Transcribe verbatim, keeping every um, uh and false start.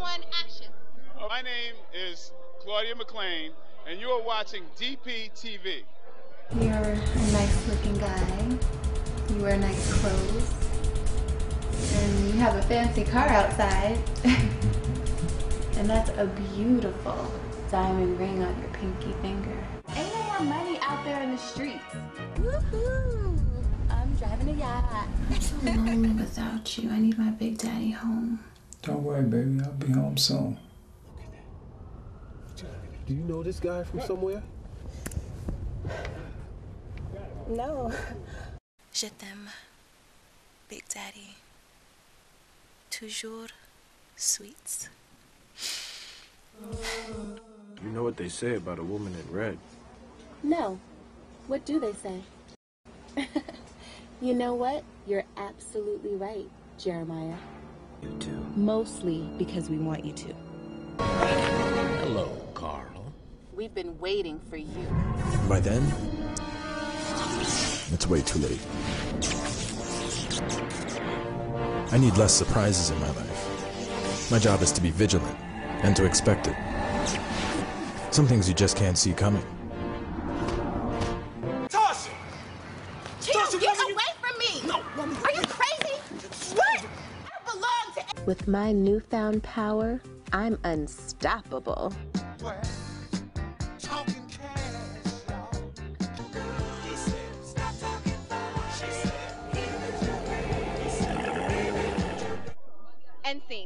one, action. My name is Claudia McLain, and you are watching D P T V. You're a nice-looking guy. You wear nice clothes. And you have a fancy car outside. And that's a beautiful diamond ring on your pinky finger. Ain't no more money out there in the streets. Woohoo! I'm driving a yacht. I'm so lonely without you. I need my big daddy home. Don't worry, baby. I'll be home soon. Do you know this guy from somewhere? No. Je t'aime, Big Daddy. Toujours sweets. You know what they say about a woman in red? No. What do they say? You know what? You're absolutely right, Jeremiah. You too. Mostly because we want you to. Hello, Carl. We've been waiting for you. By then, it's way too late. I need less surprises in my life. My job is to be vigilant and to expect it. Some things you just can't see coming. Tasha! Chido, Tasha, get away you... from me! No, woman, are you crazy? What? I belong to... With my newfound power, I'm unstoppable. What? Talking cash, y'all. He said, stop talking fun. She said, he was your baby. And see.